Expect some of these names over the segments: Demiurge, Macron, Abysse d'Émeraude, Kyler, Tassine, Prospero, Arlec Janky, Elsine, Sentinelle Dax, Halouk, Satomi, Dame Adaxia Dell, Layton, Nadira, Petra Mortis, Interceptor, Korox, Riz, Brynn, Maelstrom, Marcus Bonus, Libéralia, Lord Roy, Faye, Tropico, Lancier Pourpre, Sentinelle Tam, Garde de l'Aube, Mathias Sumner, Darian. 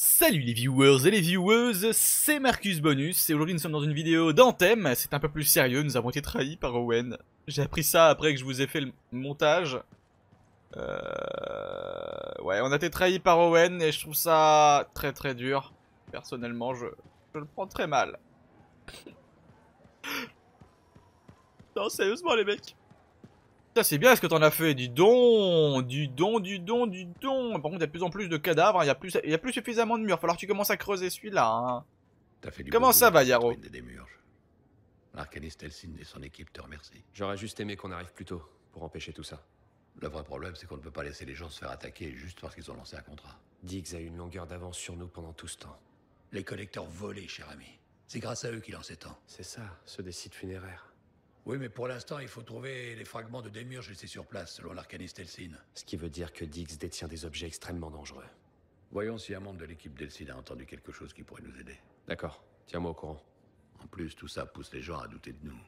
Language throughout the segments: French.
Salut les viewers et les vieweuses, c'est Marcus Bonus et aujourd'hui nous sommes dans une vidéo d'Antium. C'est un peu plus sérieux, nous avons été trahis par Owen. J'ai appris ça après que je vous ai fait le montage. Ouais, on a été trahis par Owen et je trouve ça très dur. Personnellement, je le prends très mal. Non, sérieusement les mecs. Putain, c'est bien ce que t'en as fait, dis donc. Par contre, il y a de plus en plus de cadavres, il y a plus suffisamment de murs. Falloir que tu commences à creuser celui-là, hein. Comment ça va, Yaro? L'arcaniste Elsine et son équipe te remercient. J'aurais juste aimé qu'on arrive plus tôt pour empêcher tout ça. Le vrai problème, c'est qu'on ne peut pas laisser les gens se faire attaquer juste parce qu'ils ont lancé un contrat. Diggs a eu une longueur d'avance sur nous pendant tout ce temps. Les collecteurs volaient, cher ami. C'est grâce à eux qu'il en s'est tant. C'est ça, ceux des sites funéraires. Oui, mais pour l'instant, il faut trouver les fragments de Demiurge laissés sur place, selon l'arcaniste Elsine. Ce qui veut dire que Diggs détient des objets extrêmement dangereux. Voyons si un membre de l'équipe d'Elsine a entendu quelque chose qui pourrait nous aider. D'accord, tiens-moi au courant. En plus, tout ça pousse les gens à douter de nous.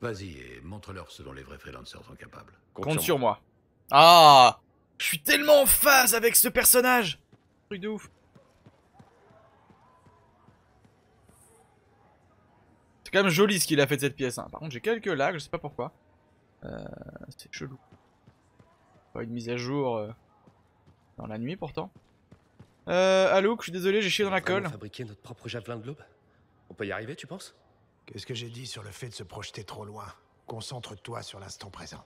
Vas-y, et montre-leur ce dont les vrais freelancers sont capables. Compte sur moi. Ah, je suis tellement en phase avec ce personnage. Truc de ouf. C'est quand même joli ce qu'il a fait de cette pièce, hein. Par contre j'ai quelques lags, je sais pas pourquoi. C'est chelou. Pas une mise à jour dans la nuit pourtant. Halouk, je suis désolé, j'ai chié dans la colle. On va fabriquer notre propre javelin de l'aube. On peut y arriver, tu penses? Qu'est-ce que j'ai dit sur le fait de se projeter trop loin? Concentre-toi sur l'instant présent.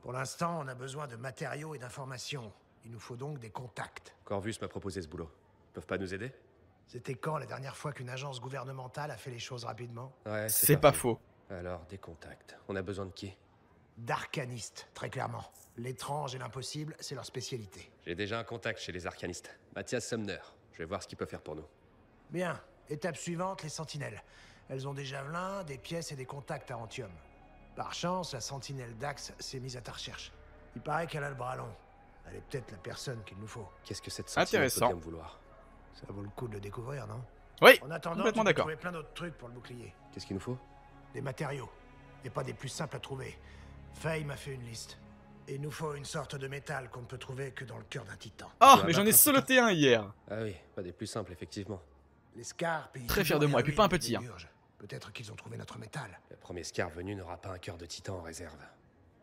Pour l'instant, on a besoin de matériaux et d'informations. Il nous faut donc des contacts. Corvus m'a proposé ce boulot. Ils peuvent pas nous aider? C'était quand la dernière fois qu'une agence gouvernementale a fait les choses rapidement? Ouais, c'est pas faux. Alors, des contacts. On a besoin de qui? D'arcanistes, très clairement. L'étrange et l'impossible, c'est leur spécialité. J'ai déjà un contact chez les arcanistes. Mathias Sumner. Je vais voir ce qu'il peut faire pour nous. Bien. Étape suivante, les sentinelles. Elles ont des javelins, des pièces et des contacts à Antium. Par chance, la sentinelle Dax s'est mise à ta recherche. Il paraît qu'elle a le bras long. Elle est peut-être la personne qu'il nous faut. Qu'est-ce que cette sentinelle peut bien vouloir? Ça vaut le coup de le découvrir, non? Oui, en attendant, complètement d'accord. On a trouvé plein d'autres trucs pour le bouclier. Qu'est-ce qu'il nous faut? Des matériaux, et pas des plus simples à trouver. Faye m'a fait une liste. Et il nous faut une sorte de métal qu'on ne peut trouver que dans le cœur d'un titan. Ah, mais j'en ai soloté un hier. Ah oui, pas des plus simples, effectivement. Les scarps... Très fier de moi, et puis pas un petit, hein. Peut-être qu'ils ont trouvé notre métal. Le premier scar venu n'aura pas un cœur de titan en réserve.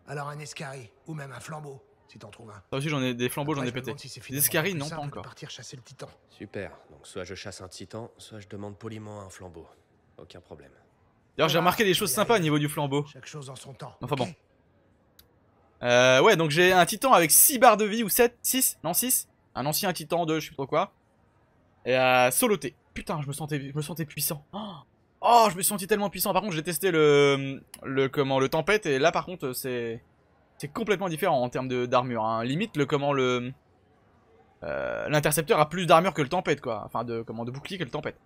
Alors un escari, ou même un flambeau. Si t'en trouves un. Ça aussi, j'en ai des flambeaux, j'en ai pété. Des scarines, non, pas encore. Partir chasser le titan. Super. Donc soit je chasse un titan, soit je demande poliment un flambeau. Aucun problème. D'ailleurs, j'ai remarqué des choses sympas au niveau du flambeau. Chaque chose en son temps. Enfin bon. Ouais, donc j'ai un titan avec 6 barres de vie ou 7, 6, non 6. Un ancien titan de je sais pas quoi. Et soloté. Putain, je me sentais puissant. Oh, je me sentis tellement puissant. Par contre, j'ai testé le tempête et là par contre, c'est complètement différent en termes d'armure, hein. Limite, l'intercepteur a plus d'armure que le tempête, quoi. Enfin, de bouclier que le tempête.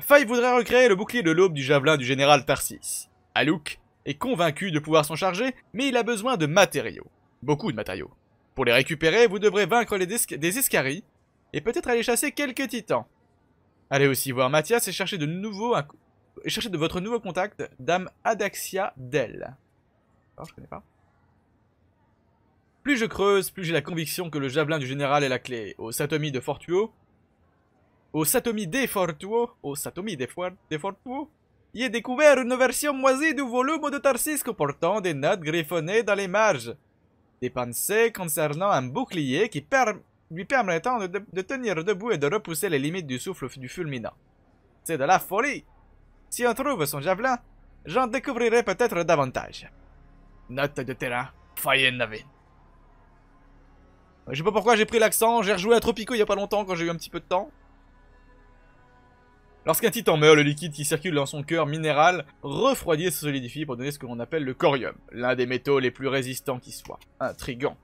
Faye voudrait recréer le bouclier de l'aube du javelin du général Tarsis. Halouk est convaincu de pouvoir s'en charger, mais il a besoin de matériaux. Beaucoup de matériaux. Pour les récupérer, vous devrez vaincre des escaris et peut-être aller chasser quelques titans. Allez aussi voir Mathias et chercher de votre nouveau contact, Dame Adaxia Dell. Alors, je connais pas. Plus je creuse, plus j'ai la conviction que le javelin du général est la clé. Au Satomi de Fortuo, y est découvert une version moisie du volume de Tarsis comportant des notes griffonnées dans les marges. Des pensées concernant un bouclier qui lui permettant de tenir debout et de repousser les limites du souffle du fulminant. C'est de la folie. Si on trouve son javelin, j'en découvrirai peut-être davantage. Note de terrain, Faye Navin. Je sais pas pourquoi j'ai pris l'accent, j'ai rejoué à Tropico il y a pas longtemps quand j'ai eu un petit peu de temps. Lorsqu'un titan meurt, le liquide qui circule dans son cœur minéral refroidit et se solidifie pour donner ce que l'on appelle le corium, l'un des métaux les plus résistants qui soit. Intrigant.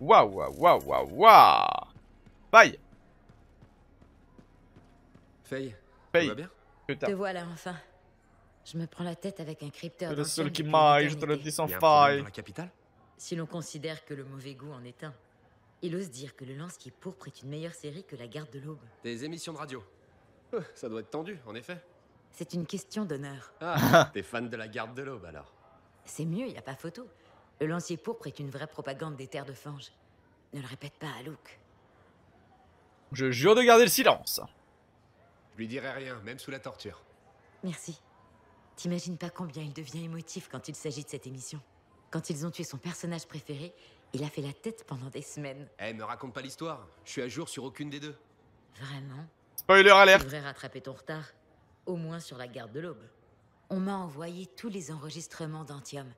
Waouh. Bye. Faye. Va bien? Putain. Te voilà enfin. Je me prends la tête avec un crypteur. C'est le seul qui m'aille, je te le dis sans faille. Dans la capitale ? Si l'on considère que le mauvais goût en est un, il ose dire que le Lancier Pourpre est une meilleure série que la Garde de l'Aube. Des émissions de radio. Ça doit être tendu, en effet. C'est une question d'honneur. Ah, t'es fan de la Garde de l'Aube, alors? C'est mieux, y a pas photo. Le Lancier Pourpre est une vraie propagande des terres de fange. Ne le répète pas à Halouk. Je jure de garder le silence. Je lui dirai rien, même sous la torture. Merci. T'imagines pas combien il devient émotif quand il s'agit de cette émission. Quand ils ont tué son personnage préféré, il a fait la tête pendant des semaines. Eh, me raconte pas l'histoire. Je suis à jour sur aucune des deux. Vraiment? Spoiler alert. Tu devrais rattraper ton retard, au moins sur la Garde de l'Aube. On m'a envoyé tous les enregistrements d'Antium,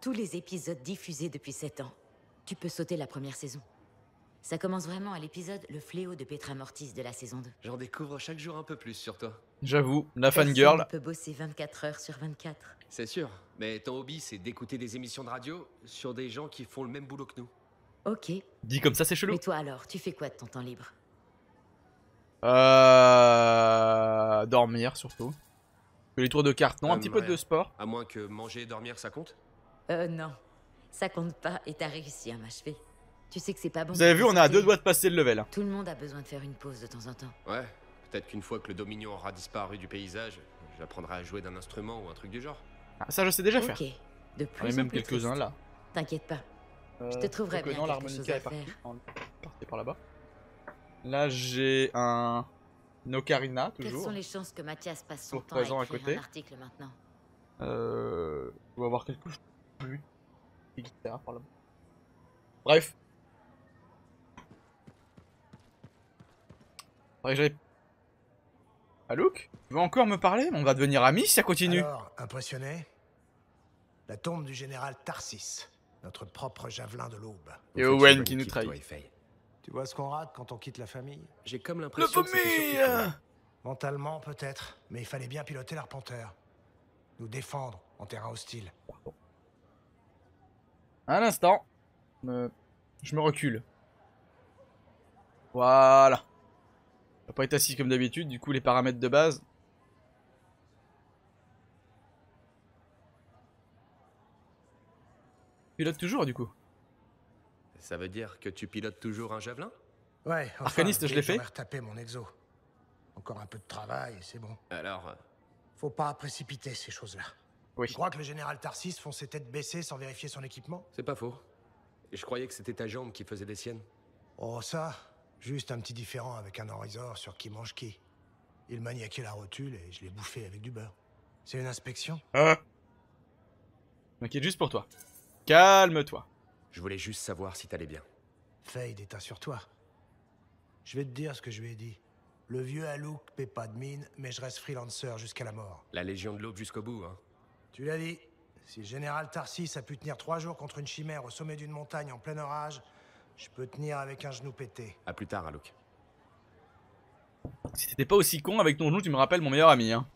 tous les épisodes diffusés depuis 7 ans. Tu peux sauter la première saison. Ça commence vraiment à l'épisode Le Fléau de Petra Mortis de la saison 2. J'en découvre chaque jour un peu plus sur toi. J'avoue, la fangirl. On peut bosser 24 heures sur 24. C'est sûr, mais ton hobby c'est d'écouter des émissions de radio sur des gens qui font le même boulot que nous. Ok. Dit comme ça, c'est chelou. Mais toi alors, tu fais quoi de ton temps libre? Dormir surtout. Les tours de cartes, non, un petit peu de sport. À moins que manger et dormir ça compte? Non, ça compte pas et t'as réussi à m'achever. Tu sais que c'est pas bon. Vous avez vu, on a à 2 doigts de passer le level. Tout le monde a besoin de faire une pause de temps en temps. Ouais, peut-être qu'une fois que le Dominion aura disparu du paysage, j'apprendrai à jouer d'un instrument ou un truc du genre. Ah, ça je sais déjà faire. Ok, de plus. On est même quelques-uns là. T'inquiète pas, je te trouverai bien quelque chose à faire. Partez par là-bas. Là j'ai un ocarina toujours. Quelles sont les chances que Mathias passe son temps à écrire un article maintenant? Je dois avoir quelque chose. Oui. Des guitares par là-bas. Bref. Halouk, tu veux encore me parler? On va devenir amis si ça continue. Alors, impressionné? La tombe du général Tarsis, notre propre javelin de l'aube. Et Owen qui nous trahit. Tu vois ce qu'on rate quand on quitte la famille? J'ai comme l'impression que c'était mentalement peut-être, mais il fallait bien piloter l'arpenteur. Nous défendre en terrain hostile. Un instant. Je me recule. Voilà. T'as pas été assis comme d'habitude, du coup les paramètres de base. Pilote toujours du coup. Ça veut dire que tu pilotes toujours un javelin? Ouais, enfin, arcaniste, je l'ai fait. J'ai retapé mon exo. Encore un peu de travail, c'est bon. Alors... Faut pas précipiter ces choses-là. Oui. Je crois que le général Tarsis font ses têtes baissées sans vérifier son équipement. C'est pas faux. Je croyais que c'était ta jambe qui faisait des siennes. Oh ça, juste un petit différent avec un enrisor sur qui mange qui. Il maniaquait la rotule et je l'ai bouffé avec du beurre. C'est une inspection. M'inquiète juste pour toi. Calme-toi. Je voulais juste savoir si t'allais bien. Faye déteint sur toi. Je vais te dire ce que je lui ai dit. Le vieux Halouk paie pas de mine, mais je reste freelancer jusqu'à la mort. La Légion de l'Aube jusqu'au bout, hein. Tu l'as dit. Si le général Tarsis a pu tenir 3 jours contre une chimère au sommet d'une montagne en plein orage, je peux tenir avec un genou pété. À plus tard, Halouk. Si t'étais pas aussi con avec ton genou, tu me rappelles mon meilleur ami, hein.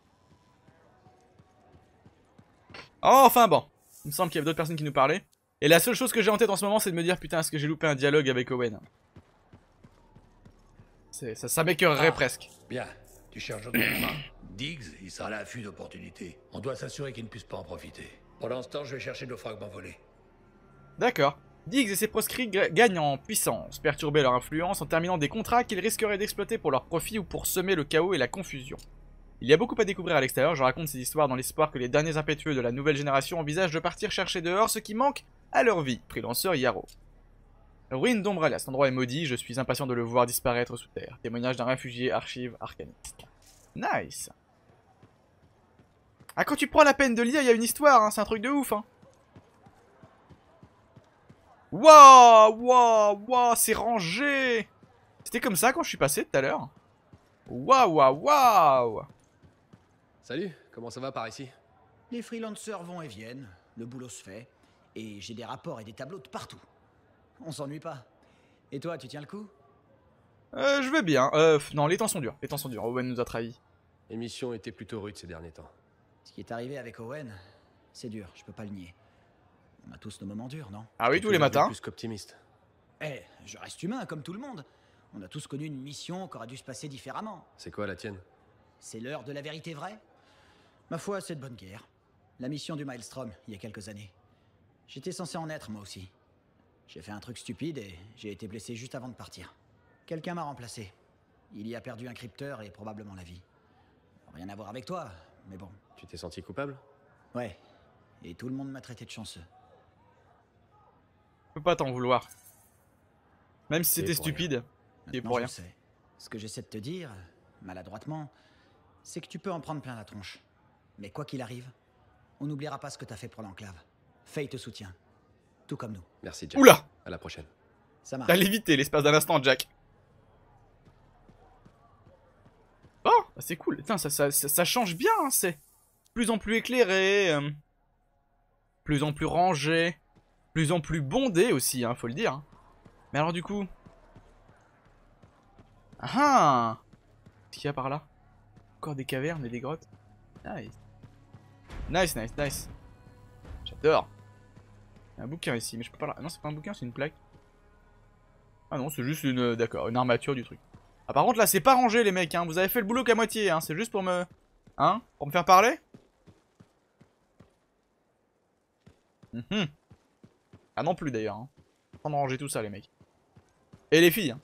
Oh, enfin bon. Il me semble qu'il y avait d'autres personnes qui nous parlaient. Et la seule chose que j'ai en tête en ce moment, c'est de me dire putain, est-ce que j'ai loupé un dialogue avec Owen? Ça m'écœurerait presque. Bien, tu cherches autre chose. Diggs, il sera à l'affût d'opportunités. On doit s'assurer qu'il ne puisse pas en profiter. Pour l'instant, je vais chercher nos fragments volés. D'accord. Diggs et ses proscrits gagnent en puissance, perturber leur influence en terminant des contrats qu'ils risqueraient d'exploiter pour leur profit ou pour semer le chaos et la confusion. Il y a beaucoup à découvrir à l'extérieur, je raconte ces histoires dans l'espoir que les derniers impétueux de la nouvelle génération envisagent de partir chercher dehors ce qui manque à leur vie, freelanceur Yarrow. Ruine d'Ombralia, cet endroit est maudit, je suis impatient de le voir disparaître sous terre. Témoignage d'un réfugié, archive, arcaniste. Nice. Ah, quand tu prends la peine de lire, il y a une histoire, hein, c'est un truc de ouf, hein. Waouh, waouh, waouh, c'est rangé. C'était comme ça quand je suis passé tout à l'heure. Waouh, waouh, waouh. Salut, comment ça va par ici? Les freelancers vont et viennent, le boulot se fait. Et j'ai des rapports et des tableaux de partout. On s'ennuie pas. Et toi, tu tiens le coup? Je vais bien. Non, les temps sont durs. Les temps sont durs. Owen nous a trahis. Les missions étaient plutôt rudes ces derniers temps. Ce qui est arrivé avec Owen, c'est dur, je peux pas le nier. On a tous nos moments durs, non? Ah oui, tous les matins. Plus qu'optimiste. Eh, je reste humain, comme tout le monde. On a tous connu une mission qui aurait dû se passer différemment. C'est quoi la tienne? C'est l'heure de la vérité vraie? Ma foi, c'est de bonne guerre. La mission du Maelstrom, il y a quelques années. J'étais censé en être, moi aussi. J'ai fait un truc stupide et j'ai été blessé juste avant de partir. Quelqu'un m'a remplacé. Il y a perdu un crypteur et probablement la vie. Rien à voir avec toi, mais bon. Tu t'es senti coupable? Ouais. Et tout le monde m'a traité de chanceux. Je peux pas t'en vouloir. Même si c'était stupide. C'est pour rien. Je sais. Ce que j'essaie de te dire, maladroitement, c'est que tu peux en prendre plein la tronche. Mais quoi qu'il arrive, on n'oubliera pas ce que t'as fait pour l'enclave. Faye te soutient. Tout comme nous. Merci, Jack. Oula! À la prochaine. Ça marche. T'as lévité l'espace d'un instant, Jack. Bon, oh, c'est cool. Putain, ça change bien, hein, c'est... Plus en plus éclairé, plus en plus rangé, plus en plus bondé aussi, hein, faut le dire. Mais alors du coup... Ah, qu'est-ce qu'il y a par là? Encore des cavernes et des grottes. Nice. Nice, nice, nice. J'adore. Il y a un bouquin ici, mais je peux pas... Non, c'est pas un bouquin, c'est une plaque. Ah non, c'est juste une... D'accord, une armature du truc. Ah par contre là, c'est pas rangé les mecs, hein. Vous avez fait le boulot qu'à moitié, hein. C'est juste pour me... Hein? Pour me faire parler? Ah non plus d'ailleurs, hein. On va ranger tout ça les mecs. Et les filles, hein.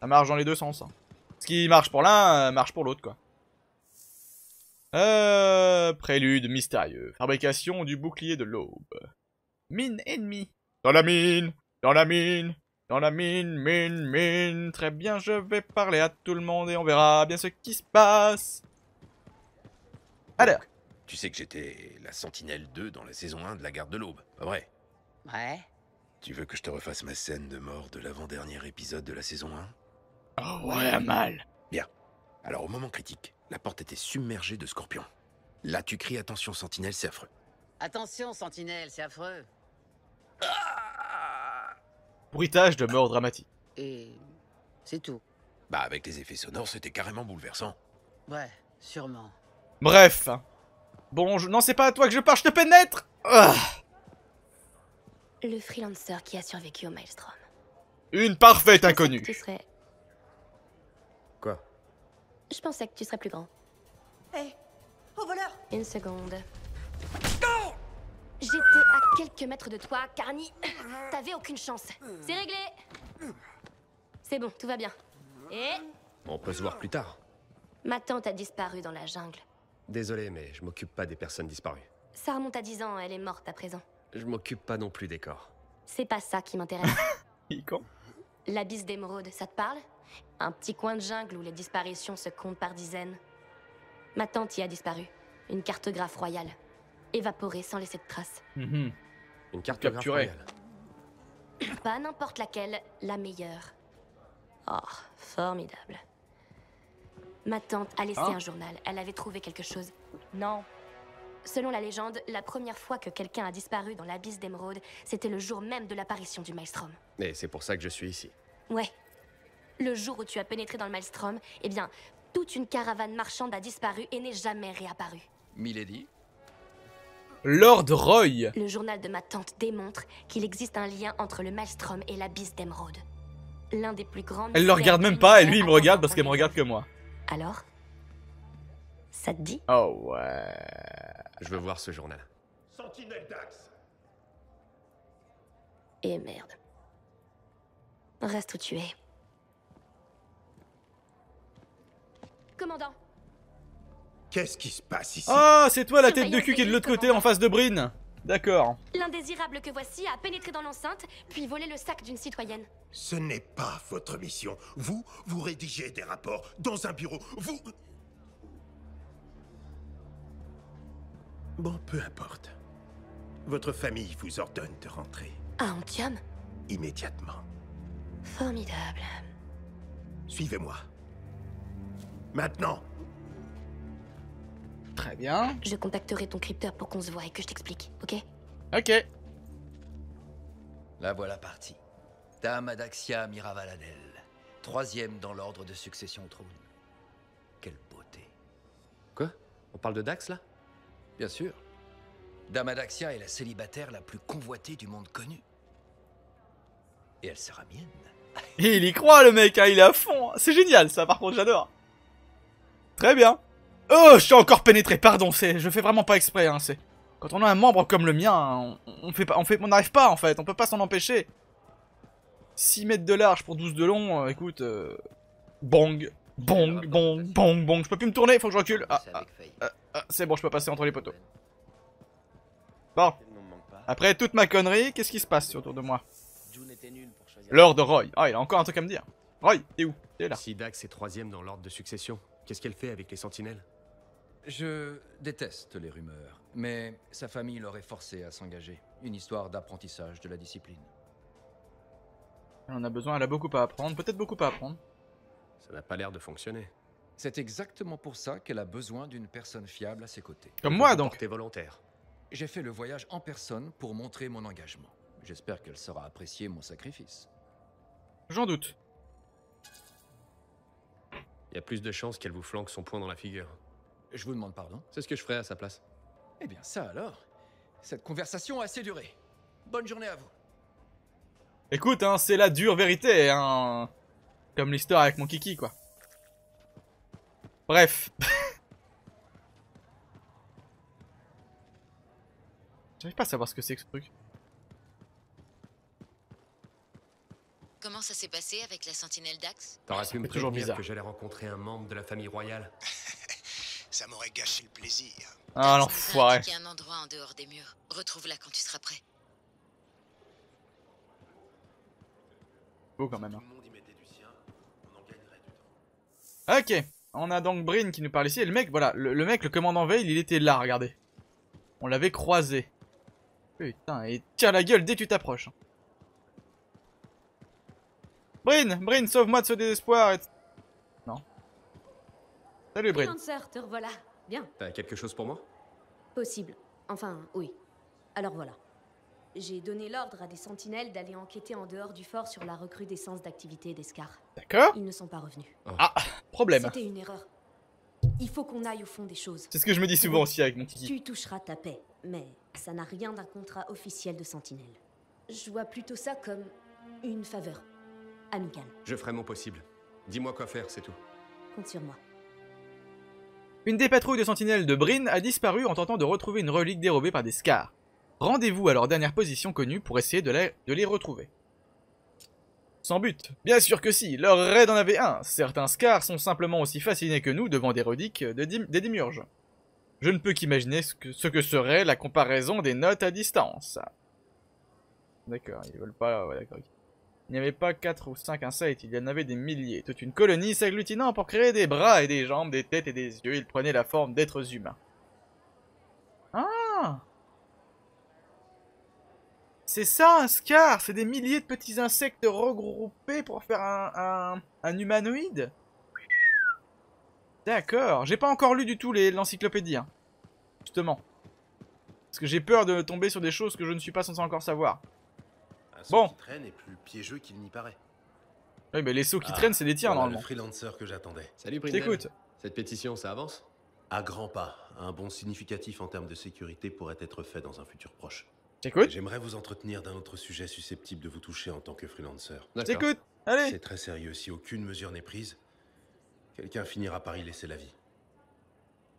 Ça marche dans les deux sens, hein. Ce qui marche pour l'un, marche pour l'autre quoi. Prélude mystérieux. Fabrication du bouclier de l'aube. Mine ennemie. Dans la mine. Dans la mine. Dans la mine, mine, mine. Très bien, je vais parler à tout le monde et on verra bien ce qui se passe. Alors. Tu sais que j'étais la Sentinelle 2 dans la saison 1 de la Garde de l'Aube, pas vrai? Ouais. Tu veux que je te refasse ma scène de mort de l'avant-dernier épisode de la saison 1? Oh ouais, à mal. Bien. Alors au moment critique, la porte était submergée de scorpions. Là, tu cries attention Sentinelle, c'est affreux. Attention Sentinelle, c'est affreux. Ah, bruitage de mort dramatique. Et c'est tout. Bah avec les effets sonores, c'était carrément bouleversant. Ouais, sûrement. Bref. Bon, non, c'est pas à toi que je pars, je te pénètre. Ah. Le freelancer qui a survécu au Maelstrom. Une parfaite inconnue. Tu serais... Quoi? Je pensais que tu serais plus grand. Hé, hey, au voleur! Une seconde. Oh, j'étais à quelques mètres de toi, Carny. T'avais aucune chance. C'est réglé. C'est bon, tout va bien. Et... On peut se voir plus tard. Ma tante a disparu dans la jungle. Désolé, mais je m'occupe pas des personnes disparues. Ça remonte à 10 ans, elle est morte à présent. Je m'occupe pas non plus des corps. C'est pas ça qui m'intéresse. L'Abysse d'Émeraude, ça te parle? Un petit coin de jungle où les disparitions se comptent par dizaines. Ma tante y a disparu. Une cartographe royale. Évaporée sans laisser de traces. Une cartographe royale. Pas n'importe laquelle, la meilleure. Oh, formidable. Ma tante a laissé un journal, elle avait trouvé quelque chose. Non. Selon la légende, la première fois que quelqu'un a disparu dans l'Abysse d'Émeraude, c'était le jour même de l'apparition du Maelstrom. Et c'est pour ça que je suis ici. Ouais. Le jour où tu as pénétré dans le Maelstrom, eh bien, toute une caravane marchande a disparu et n'est jamais réapparue. Milady? Lord Roy! Le journal de ma tante démontre qu'il existe un lien entre le Maelstrom et l'Abysse d'Émeraude. L'un des plus grands... Elle le regarde même pas et lui il me regarde parce qu'elle me regarde que moi. Alors? Ça te dit? Oh ouais... Je veux voir ce journal. Sentinelle Dax. Et merde. Reste où tu es. Commandant. Qu'est-ce qui se passe ici? Ah, c'est toi la tête de cul qui est de l'autre côté en face de Brynn. D'accord. L'indésirable que voici a pénétré dans l'enceinte, puis volé le sac d'une citoyenne. Ce n'est pas votre mission. Vous, vous rédigez des rapports dans un bureau. Vous... Bon, peu importe. Votre famille vous ordonne de rentrer. À Antium? Immédiatement. Formidable. Suivez-moi. Maintenant. Très bien. Je contacterai ton crypteur pour qu'on se voie et que je t'explique, ok? Ok. La voilà partie. Dame Adaxia Dell, 3e dans l'ordre de succession au trône. Quelle beauté. Quoi? On parle de Dax, là? Bien sûr. Dame Adaxia est la célibataire la plus convoitée du monde connu. Et elle sera mienne. Il y croit le mec, hein, il est à fond. C'est génial ça, par contre j'adore. Très bien. Oh, je suis encore pénétré, pardon, je fais vraiment pas exprès. Hein, quand on a un membre comme le mien, on n'arrive pas en fait, on peut pas s'en empêcher. 6 mètres de large pour 12 de long, écoute... Bang, bang, bang, bang, bang, je peux plus me tourner, faut que je recule. Ah, c'est bon, je peux passer entre les poteaux. Bon. Après toute ma connerie, qu'est-ce qui se passe autour de moi? Lord Roy. Ah, il a encore un truc à me dire. Roy, t'es où? T'es là. Si Dax est troisième dans l'ordre de succession, qu'est-ce qu'elle fait avec les sentinelles? Je déteste les rumeurs, mais sa famille l'aurait forcé à s'engager. Une histoire d'apprentissage de la discipline. On a besoin, elle a beaucoup à apprendre, peut-être beaucoup à apprendre. Ça n'a pas l'air de fonctionner. C'est exactement pour ça qu'elle a besoin d'une personne fiable à ses côtés. Comme moi donc. T'es volontaire. J'ai fait le voyage en personne pour montrer mon engagement. J'espère qu'elle saura apprécier mon sacrifice. J'en doute. Il y a plus de chances qu'elle vous flanque son poing dans la figure. Je vous demande pardon. C'est ce que je ferais à sa place. Eh bien ça alors. Cette conversation a assez duré. Bonne journée à vous. Écoute, hein, c'est la dure vérité, hein. Comme l'histoire avec mon kiki, quoi. Bref. J'arrive pas à savoir ce que c'est que ce truc. Comment ça s'est passé avec la Sentinelle Dax? T'aurais pu me prévenir que j'allais rencontrer un membre de la famille royale. Ça m'aurait gâché le plaisir. Ah l'enfoiré. Il y a un endroit en dehors des murs. Retrouve-la quand tu seras prêt. Beau quand même. Hein. Ok. On a donc Brynn qui nous parle ici. Et le mec, voilà, le mec, le commandant Veil, il était là, regardez. On l'avait croisé. Putain, et tiens la gueule dès que tu t'approches. Brynn, Brynn, sauve-moi de ce désespoir et... Non. Salut Brynn. Grande sœur, te revoilà. Bien. T'as quelque chose pour moi? Possible. Enfin, oui. Alors voilà. J'ai donné l'ordre à des sentinelles d'aller enquêter en dehors du fort sur la recrudescence d'activité d'Escar. D'accord. Ils ne sont pas revenus. Oh. Ah, problème. C'était une erreur. Il faut qu'on aille au fond des choses. C'est ce que je me dis souvent aussi avec mon kiki. Tu toucheras ta paix, mais ça n'a rien d'un contrat officiel de sentinelle. Je vois plutôt ça comme une faveur. Amical. Je ferai mon possible. Dis-moi quoi faire, c'est tout. Compte sur moi. Une des patrouilles de sentinelles de Brynn a disparu en tentant de retrouver une relique dérobée par des Scars. Rendez-vous à leur dernière position connue pour essayer de les retrouver. Sans but. Bien sûr que si, leur raid en avait un. Certains Scars sont simplement aussi fascinés que nous devant des reliques des Demiurges. Je ne peux qu'imaginer ce que serait la comparaison des notes à distance. D'accord, ils veulent pas... Ouais, d'accord. Il n'y avait pas 4 ou 5 insectes, il y en avait des milliers. Toute une colonie s'agglutinant pour créer des bras et des jambes, des têtes et des yeux. Ils prenaient la forme d'êtres humains. Ah! C'est ça un scar! C'est des milliers de petits insectes regroupés pour faire un humanoïde? D'accord, j'ai pas encore lu du tout l'encyclopédie. Hein. Justement. Parce que j'ai peur de tomber sur des choses que je ne suis pas censé encore savoir. Bon. Qui traîne est plus piégeux qu'il n'y paraît. Oui, mais les sauts qui traînent, c'est les tiens normalement. Le freelancer que j'attendais. Salut Brynn. Écoute, cette pétition, ça avance? À grands pas. Un bond significatif en termes de sécurité pourrait être fait dans un futur proche. T'écoutes? J'aimerais vous entretenir d'un autre sujet susceptible de vous toucher en tant que freelancer. T'écoutes? Allez. C'est très sérieux. Si aucune mesure n'est prise, quelqu'un finira par y laisser la vie.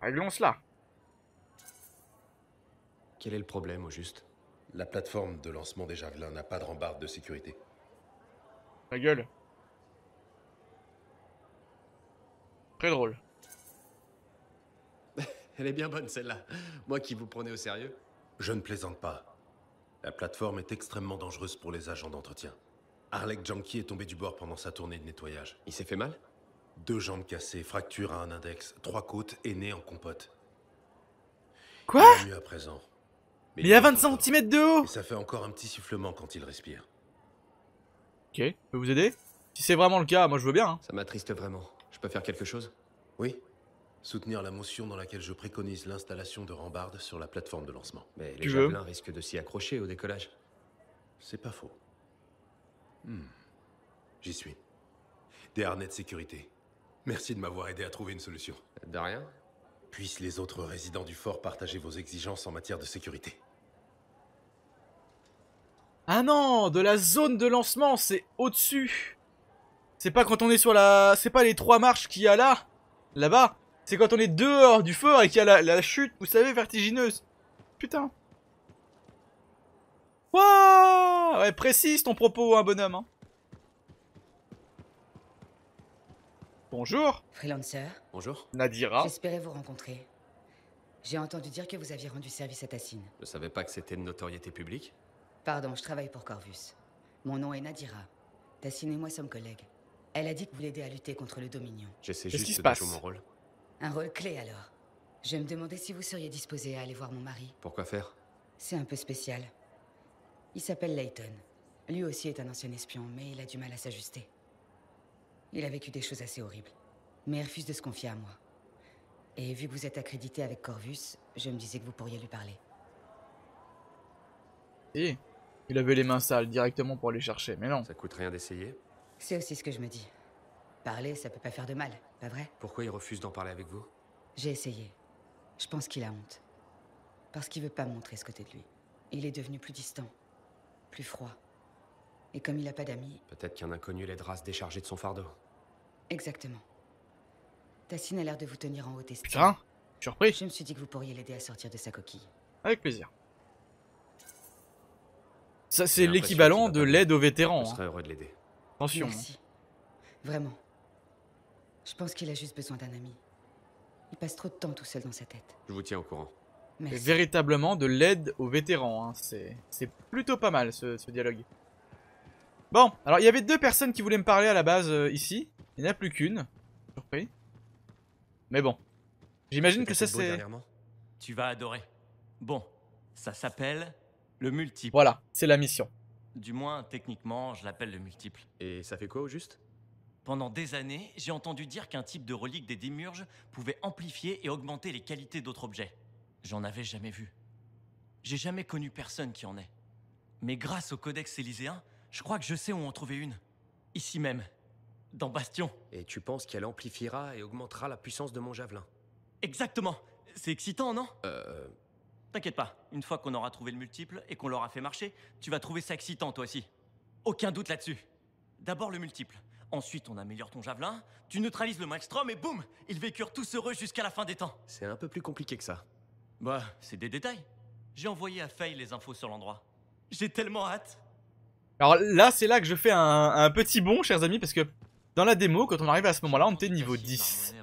Réglons cela. Quel est le problème au juste? La plateforme de lancement des javelins n'a pas de rambarde de sécurité. Ta gueule. Très drôle. Elle est bien bonne celle-là. Moi qui vous prenais au sérieux. Je ne plaisante pas. La plateforme est extrêmement dangereuse pour les agents d'entretien. Arlec Janky est tombé du bord pendant sa tournée de nettoyage. Il s'est fait mal? 2 jambes cassées, fracture à un index, 3 côtes et nez en compote. Quoi? Mieux à présent. Mais il y a 20 cm de haut! Et ça fait encore un petit sifflement quand il respire. Ok, je peux vous aider? Si c'est vraiment le cas, moi je veux bien. Hein. Ça m'attriste vraiment. Je peux faire quelque chose? Oui. Soutenir la motion dans laquelle je préconise l'installation de rambardes sur la plateforme de lancement. Mais les javelins risquent de s'y accrocher au décollage. C'est pas faux. J'y suis. Des harnais de sécurité. Merci de m'avoir aidé à trouver une solution. De rien. Puissent les autres résidents du fort partager vos exigences en matière de sécurité. Ah non, de la zone de lancement, c'est au-dessus. C'est pas quand on est sur la... C'est pas les 3 marches qu'il y a là, là-bas. C'est quand on est dehors du fort et qu'il y a la chute, vous savez, vertigineuse. Putain. Wouah! Ouais, précise ton propos, hein, bonhomme. Hein. Bonjour. Freelancer. Bonjour. Nadira. J'espérais vous rencontrer. J'ai entendu dire que vous aviez rendu service à Tassine. Je savais pas que c'était de notoriété publique. Pardon, je travaille pour Corvus. Mon nom est Nadira. Tassine et moi sommes collègues. Elle a dit que vous l'aidez à lutter contre le Dominion. J'essaie juste de jouer mon rôle. Un rôle clé alors. Je me demandais si vous seriez disposé à aller voir mon mari. Pourquoi faire? C'est un peu spécial. Il s'appelle Layton. Lui aussi est un ancien espion, mais il a du mal à s'ajuster. Il a vécu des choses assez horribles, mais il refuse de se confier à moi. Et vu que vous êtes accrédité avec Corvus, je me disais que vous pourriez lui parler. Si, il avait les mains sales directement pour aller chercher, mais non. Ça coûte rien d'essayer. C'est aussi ce que je me dis. Parler, ça peut pas faire de mal, pas vrai? Pourquoi il refuse d'en parler avec vous? J'ai essayé. Je pense qu'il a honte. Parce qu'il veut pas montrer ce côté de lui. Il est devenu plus distant, plus froid. Et comme il a pas d'amis... Peut-être qu'un inconnu l'aidera à se décharger de son fardeau. Exactement. Tassine a l'air de vous tenir en haute estime. Putain, surpris. Je me suis dit que vous pourriez l'aider à sortir de sa coquille. Avec plaisir. Ça, c'est l'équivalent de l'aide aux vétérans. Je serais heureux de l'aider. Attention. Merci. Vraiment. Je pense qu'il a juste besoin d'un ami. Il passe trop de temps tout seul dans sa tête. Je vous tiens au courant. Merci. Véritablement de l'aide aux vétérans. Hein. C'est plutôt pas mal ce dialogue. Bon, alors il y avait deux personnes qui voulaient me parler à la base ici. Il n'y en a plus qu'une. Surpris. Mais bon. J'imagine que ça c'est... Tu vas adorer. Bon, ça s'appelle le multiple. Voilà, c'est la mission. Du moins, techniquement, je l'appelle le multiple. Et ça fait quoi au juste? Pendant des années, j'ai entendu dire qu'un type de relique des Demiurges pouvait amplifier et augmenter les qualités d'autres objets. J'en avais jamais vu. J'ai jamais connu personne qui en ait. Mais grâce au Codex élyséen, je crois que je sais où en trouver une. Ici même. Dans Bastion. Et tu penses qu'elle amplifiera et augmentera la puissance de mon javelin? Exactement. C'est excitant, non? T'inquiète pas. Une fois qu'on aura trouvé le multiple et qu'on l'aura fait marcher, tu vas trouver ça excitant toi aussi. Aucun doute là-dessus. D'abord le multiple. Ensuite, on améliore ton javelin, tu neutralises le Maelstrom et boum, ils vécurent tous heureux jusqu'à la fin des temps. C'est un peu plus compliqué que ça. Bah, c'est des détails. J'ai envoyé à Faye les infos sur l'endroit. J'ai tellement hâte. Alors là, c'est là que je fais un petit bond, chers amis, parce que dans la démo, quand on arrive à ce moment-là, on était niveau 10.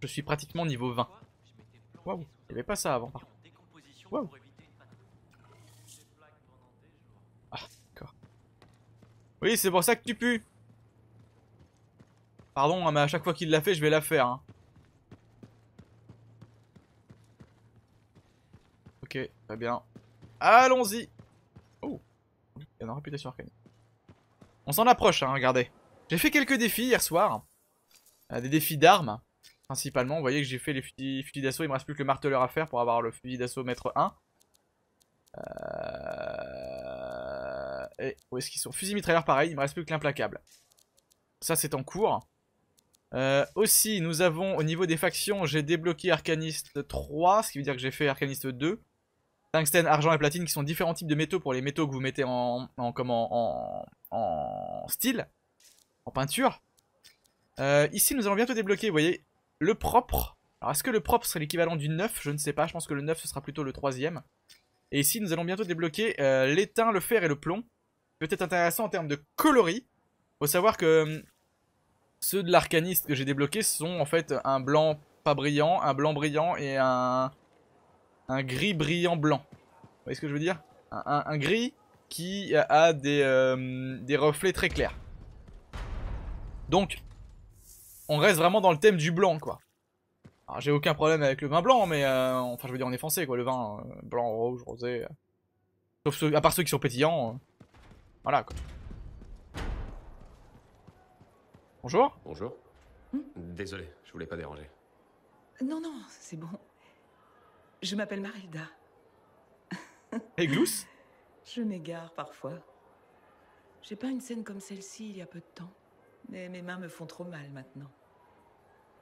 Je suis pratiquement niveau 20. Waouh, il n'y avait pas ça avant. Waouh. Ah, d'accord. Oui, c'est pour ça que tu pues. Pardon, mais à chaque fois qu'il l'a fait, je vais la faire. Hein. Ok, très bien. Allons-y. Oh, il y a une réputation arcane. On s'en approche, hein, regardez. J'ai fait quelques défis hier soir. Des défis d'armes, principalement. Vous voyez que j'ai fait les fusils d'assaut. Il me reste plus que le marteleur à faire pour avoir le fusil d'assaut maître 1. Et où est-ce qu'ils sont? Fusil mitrailleur, pareil. Il me reste plus que l'implacable. Ça, c'est en cours. Aussi, nous avons, au niveau des factions, j'ai débloqué Arcaniste 3, ce qui veut dire que j'ai fait Arcaniste 2. Tungstène, argent et platine, qui sont différents types de métaux pour les métaux que vous mettez en style, en peinture. Ici, nous allons bientôt débloquer, vous voyez, le propre. Alors, est-ce que le propre serait l'équivalent du 9? Je ne sais pas, je pense que le 9, ce sera plutôt le 3e. Et ici, nous allons bientôt débloquer l'étain, le fer et le plomb. Peut-être intéressant en termes de coloris. Faut savoir que... Ceux de l'arcaniste que j'ai débloqués sont en fait un blanc pas brillant, un blanc brillant et un gris brillant blanc. Vous voyez ce que je veux dire? Un gris qui a des reflets très clairs. Donc, on reste vraiment dans le thème du blanc quoi. Alors j'ai aucun problème avec le vin blanc, mais enfin je veux dire on est foncé quoi, le vin blanc, rouge, rosé. Sauf ceux, à part ceux qui sont pétillants. Voilà quoi. Bonjour. Bonjour. Désolé, je voulais pas déranger. Non, non, c'est bon. Je m'appelle Maralda. Et Glousse? Je m'égare parfois. J'ai pas une scène comme celle-ci il y a peu de temps. Mais mes mains me font trop mal maintenant.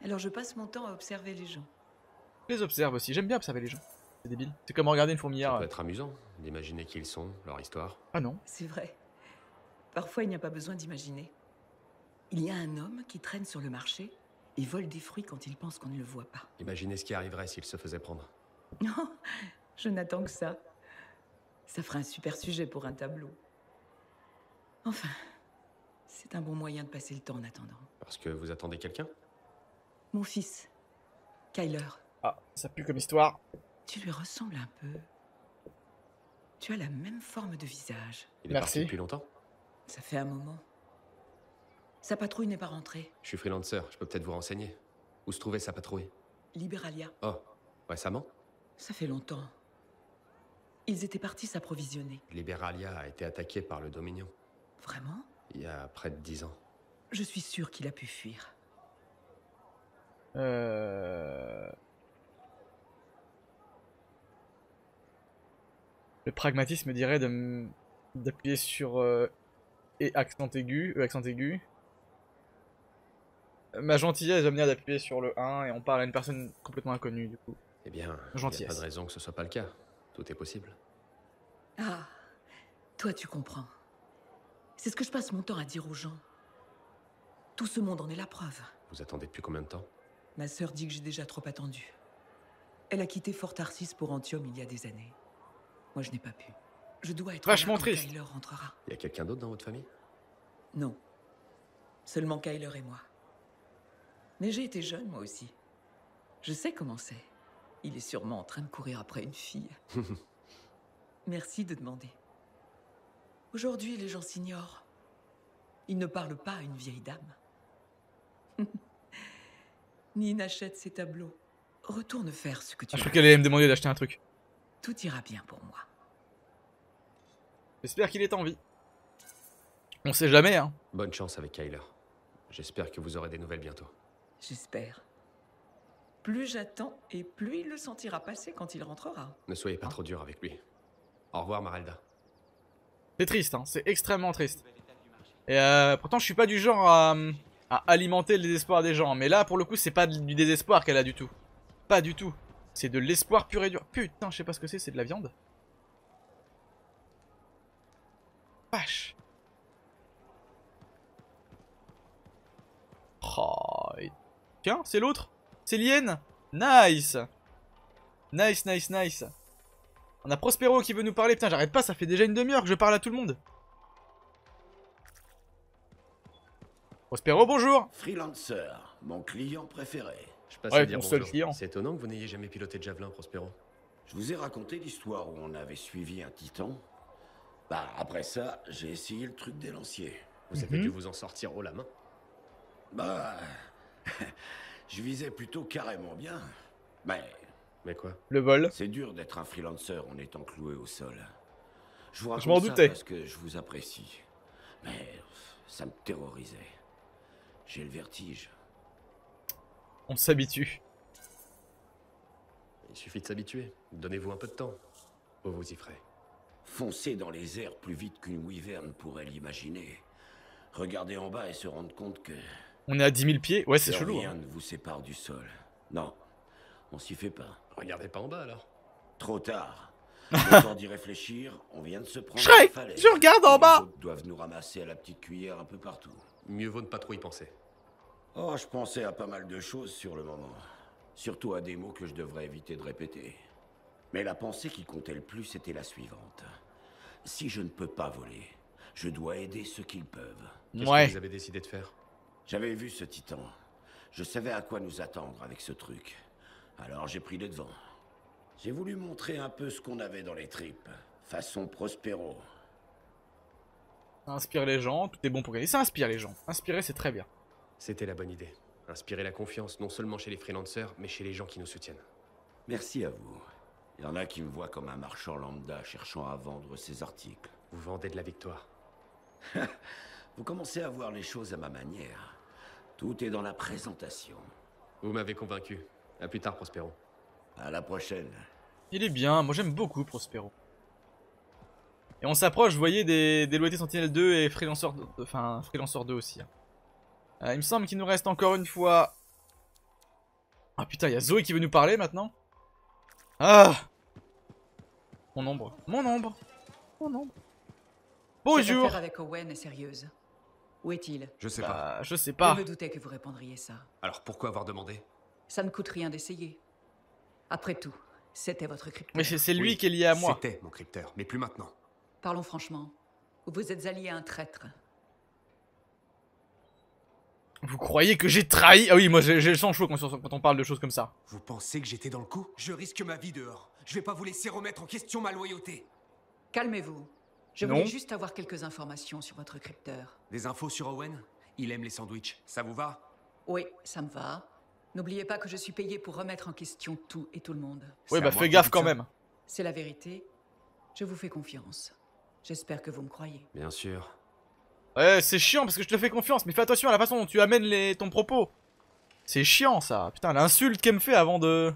Alors je passe mon temps à observer les gens. Je les observe aussi, j'aime bien observer les gens. C'est débile. C'est comme regarder une fourmilière. Ça peut être amusant d'imaginer qui ils sont, leur histoire. Ah non. C'est vrai. Parfois il n'y a pas besoin d'imaginer. Il y a un homme qui traîne sur le marché et vole des fruits quand il pense qu'on ne le voit pas. Imaginez ce qui arriverait s'il se faisait prendre. Non, je n'attends que ça. Ça ferait un super sujet pour un tableau. Enfin, c'est un bon moyen de passer le temps en attendant. Parce que vous attendez quelqu'un? Mon fils, Kyler. Ah, ça pue comme histoire. Tu lui ressembles un peu. Tu as la même forme de visage. Il est parti depuis longtemps? Ça fait un moment. Sa patrouille n'est pas rentrée. Je suis freelancer, je peux peut-être vous renseigner. Où se trouvait sa patrouille? Libéralia. Oh, récemment? Ça fait longtemps. Ils étaient partis s'approvisionner. Libéralia a été attaquée par le Dominion. Vraiment? Il y a près de 10 ans. Je suis sûr qu'il a pu fuir. Le pragmatisme dirait d'appuyer sur et accent aigu, accent aigu. Ma gentillesse j'aime bien d'appuyer sur le 1 et on parle à une personne complètement inconnue du coup. Eh bien, il n'y a pas de raison que ce soit pas le cas. Tout est possible. Ah, toi tu comprends. C'est ce que je passe mon temps à dire aux gens. Tout ce monde en est la preuve. Vous attendez depuis combien de temps? Ma sœur dit que j'ai déjà trop attendu. Elle a quitté Fort Tarsis pour Antium il y a des années. Moi je n'ai pas pu. Je dois être vachement triste. Kyler rentrera. Il y a quelqu'un d'autre dans votre famille? Non. Seulement Kyler et moi. Mais j'ai été jeune moi aussi. Je sais comment c'est. Il est sûrement en train de courir après une fille. Merci de demander. Aujourd'hui, les gens s'ignorent. Ils ne parlent pas à une vieille dame. Ni n'achète ses tableaux. Retourne faire ce que tu veux. Je crois qu'elle allait me demander d'acheter un truc. Tout ira bien pour moi. J'espère qu'il est en vie. On sait jamais, hein. Bonne chance avec Kyler. J'espère que vous aurez des nouvelles bientôt. J'espère. Plus j'attends et plus il le sentira passer quand il rentrera. Ne soyez pas trop dur avec lui. Au revoir, Maralda. C'est triste, hein. C'est extrêmement triste. Et pourtant, je suis pas du genre à alimenter le désespoir des gens. Mais là, pour le coup, c'est pas du désespoir qu'elle a du tout. Pas du tout. C'est de l'espoir pur et dur. Putain, je sais pas ce que c'est de la viande. Vache. Oh, et... tiens, c'est l'autre. C'est l'hyène. Nice. Nice, nice, nice. On a Prospero qui veut nous parler. Putain, j'arrête pas, ça fait déjà une demi-heure que je parle à tout le monde. Prospero, bonjour. Freelancer, mon client préféré. Je passe à dire mon seul client. C'est étonnant que vous n'ayez jamais piloté de javelin, Prospero. Je vous ai raconté l'histoire où on avait suivi un titan. Bah, après ça, j'ai essayé le truc des lanciers. Vous avez dû vous en sortir haut la main. Bah... je visais plutôt carrément bien. Mais quoi? Le vol. C'est dur d'être un freelancer en étant cloué au sol. Je vous raconte ça parce que je vous apprécie. Mais ça me terrorisait. J'ai le vertige. On s'habitue. Il suffit de s'habituer. Donnez-vous un peu de temps. Vous vous y ferez. Foncer dans les airs plus vite qu'une wyverne pourrait l'imaginer. Regarder en bas et se rendre compte que... on est à 10 000 pieds. Ouais, c'est chelou. Rien ne vous sépare du sol. Non, on s'y fait pas. Regardez pas en bas alors. Trop tard. Le temps d'y réfléchir, on vient de se prendre. Shrek, je regarde en bas. Ils doivent nous ramasser à la petite cuillère un peu partout. Mieux vaut ne pas trop y penser. Oh, je pensais à pas mal de choses sur le moment. Surtout à des mots que je devrais éviter de répéter. Mais la pensée qui comptait le plus était la suivante. Si je ne peux pas voler, je dois aider ceux qui le peuvent. Qu'est-ce que vous avez décidé de faire? J'avais vu ce titan. Je savais à quoi nous attendre avec ce truc. Alors j'ai pris les devants. J'ai voulu montrer un peu ce qu'on avait dans les tripes. Façon Prospero. Inspire les gens, tout est bon pour gagner. Ça inspire les gens. Inspirer, c'est très bien. C'était la bonne idée. Inspirer la confiance, non seulement chez les freelancers, mais chez les gens qui nous soutiennent. Merci à vous. Il y en a qui me voient comme un marchand lambda cherchant à vendre ses articles. Vous vendez de la victoire. Vous commencez à voir les choses à ma manière. Tout est dans la présentation. Vous m'avez convaincu. À plus tard, Prospero. À la prochaine. Il est bien. Moi, j'aime beaucoup Prospero. Et on s'approche, vous voyez, des loyautés Sentinelle 2 et Freelancer 2, enfin, Freelancer 2 aussi. Hein. Il me semble qu'il nous reste encore une fois... ah putain, il y a Zoé qui veut nous parler maintenant. Ah, mon ombre. Mon ombre. Mon ombre. Bonjour. Cette affaire avec Owen est sérieuse. Où est-il? Je sais pas. Je sais pas. Je me doutais que vous répondriez ça. Alors pourquoi avoir demandé? Ça ne coûte rien d'essayer. Après tout, c'était votre crypteur. Mais c'est lui qui est lié à moi. C'était mon crypteur, mais plus maintenant. Parlons franchement. Vous êtes allié à un traître. Vous croyez que j'ai trahi? Ah oui, moi j'ai le sang chaud quand on parle de choses comme ça. Vous pensez que j'étais dans le coup? Je risque ma vie dehors. Je vais pas vous laisser remettre en question ma loyauté. Calmez-vous. Je voulais juste avoir quelques informations sur votre crypteur. Des infos sur Owen? Il aime les sandwichs, ça vous va? Oui, ça me va. N'oubliez pas que je suis payé pour remettre en question tout et tout le monde. Oui, bah fais gaffe quand même. C'est la vérité. Je vous fais confiance. J'espère que vous me croyez. Bien sûr. Ouais, c'est chiant parce que je te fais confiance, mais fais attention à la façon dont tu amènes ton propos. C'est chiant ça. Putain, l'insulte qu'elle me fait avant de...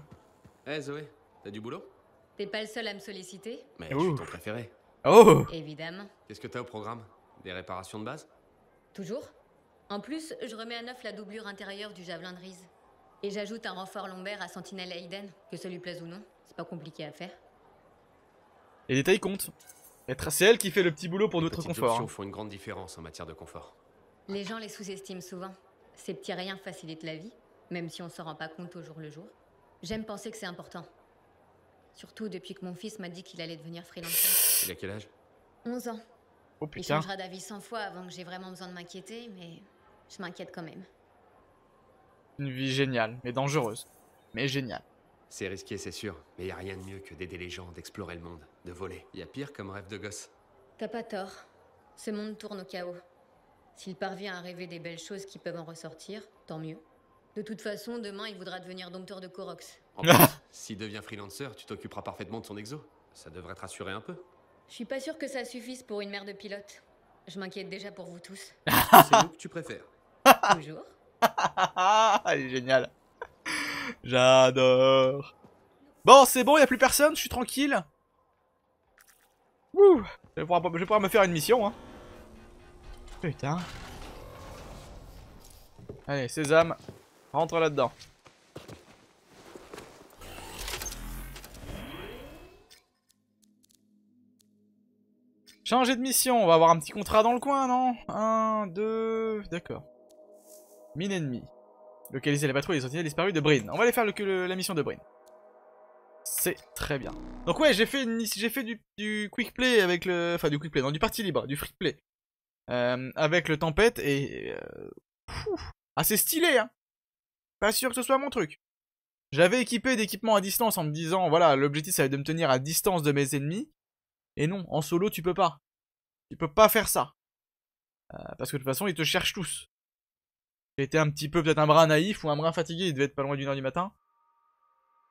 Eh hey Zoé, t'as du boulot? T'es pas le seul à me solliciter. Mais je suis ton préféré. Oh! Évidemment. Qu'est-ce que t'as au programme? Des réparations de base? Toujours. En plus, je remets à neuf la doublure intérieure du javelin de Riz. Et j'ajoute un renfort lombaire à Sentinelle Hayden, que ça lui plaise ou non. C'est pas compliqué à faire. Les détails comptent. C'est elle qui fait le petit boulot pour notre confort. Les options font une grande différence en matière de confort. Les gens les sous-estiment souvent. Ces petits riens facilitent la vie, même si on s'en rend pas compte au jour le jour. J'aime penser que c'est important. Surtout depuis que mon fils m'a dit qu'il allait devenir freelancer. Il a quel âge? 11 ans. Oh putain. Il changera d'avis 100 fois avant que j'ai vraiment besoin de m'inquiéter, mais je m'inquiète quand même. Une vie géniale, mais dangereuse. Mais géniale. C'est risqué, c'est sûr, mais y a rien de mieux que d'aider les gens, d'explorer le monde, de voler. Y a pire comme rêve de gosse. T'as pas tort. Ce monde tourne au chaos. S'il parvient à rêver des belles choses qui peuvent en ressortir, tant mieux. De toute façon, demain, il voudra devenir dompteur de Korox. En plus, s'il devient freelancer, tu t'occuperas parfaitement de son exo. Ça devrait te rassurer un peu. Je suis pas sûre que ça suffise pour une mère de pilote. Je m'inquiète déjà pour vous tous. C'est nous que tu préfères. Toujours. Elle est géniale. J'adore. Bon, c'est bon, il n'y a plus personne, je suis tranquille. Wouh, je vais pouvoir me faire une mission. Hein. Putain. Allez, sésame, rentre là-dedans. Changer de mission, on va avoir un petit contrat dans le coin, non? 1, 2, d'accord. Mine ennemie. Localiser la patrouille des sentinelles disparues de Brynn. On va aller faire la mission de Brynn. C'est très bien. Donc ouais, j'ai fait du quick play avec le... Enfin du quick play, non, du parti libre, du free play. Avec le Tempête et... assez stylé, hein. Pas sûr que ce soit mon truc. J'avais équipé d'équipements à distance en me disant, voilà, l'objectif ça va être de me tenir à distance de mes ennemis. Et non, en solo tu peux pas. Tu peux pas faire ça. Parce que de toute façon ils te cherchent tous. J'étais un petit peu peut-être un brin naïf ou un brin fatigué, il devait être pas loin d'une heure du matin.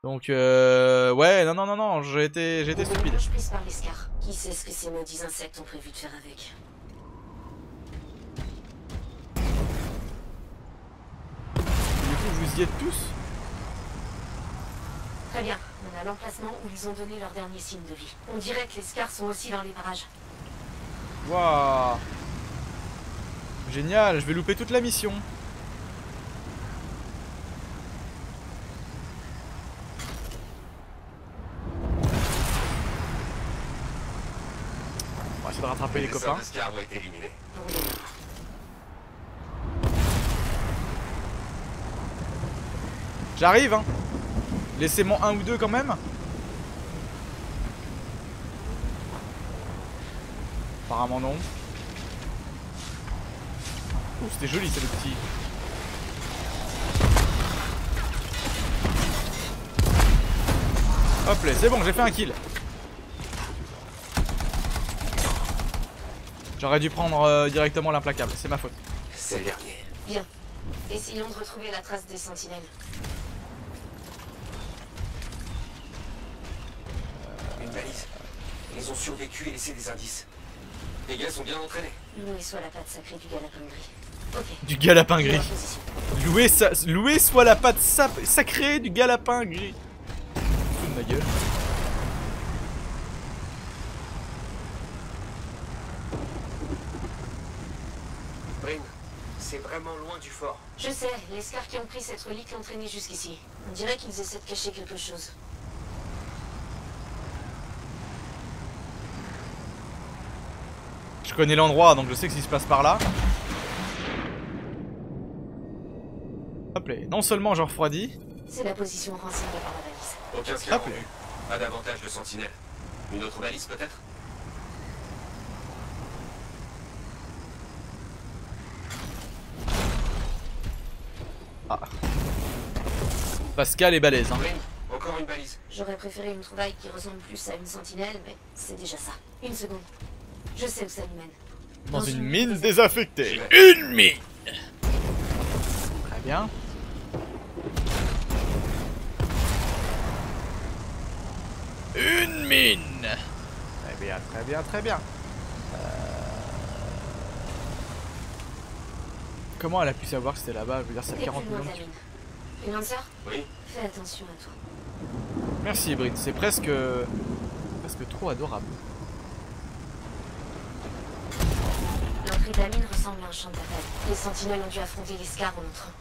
Donc ouais, non, j'étais stupide. Je puisse parler, Scar. Qui sait ce que ces maudits insectes ont prévu de faire avec? Du coup, vous y êtes tous? Très bien, on a l'emplacement où ils ont donné leur dernier signe de vie. On dirait que les Scars sont aussi dans les parages. Waouh. Génial, je vais louper toute la mission. De rattraper les copains. J'arrive, hein. Laissez-moi un ou deux quand même. Apparemment non. Ouh, c'était joli, c'est le petit. Hop là, c'est bon, j'ai fait un kill. J'aurais dû prendre directement l'implacable, c'est ma faute. C'est le dernier. Bien. Essayons de retrouver la trace des sentinelles. Une balise. Ils ont survécu et laissé des indices. Les gars sont bien entraînés. Loué soit la patte sacrée du galapin gris. Okay. Du galapin gris. Loué soit la patte sacrée du galapin gris. Fous de ma gueule. C'est vraiment loin du fort. Je sais, les Scars qui ont pris cette relique l'ont traîné jusqu'ici. On dirait qu'ils essaient de cacher quelque chose. Je connais l'endroit, donc je sais que s'il se passe par là. Hop là, non seulement j'en refroidis. C'est la position renseignée par la valise. Aucun Scar en vue. Pas davantage de sentinelles. Une autre valise peut-être? Ah. Pascal est balèze, hein. Encore une balise. J'aurais préféré une trouvaille qui ressemble plus à une sentinelle, mais c'est déjà ça. Une seconde. Je sais où ça nous mène. Dans une mine désaffectée. Une mine. Bien. Une mine. Très bien, très bien, très bien. Comment elle a pu savoir que c'était là-bas? Je veux dire, c'est 40 millions. Une lanceur? Oui. Fais attention à toi. Merci Brynn, c'est presque trop adorable. L'entrée de la mine ressemble à un champ d'appel. Les sentinelles ont dû affronter les scars en entrant.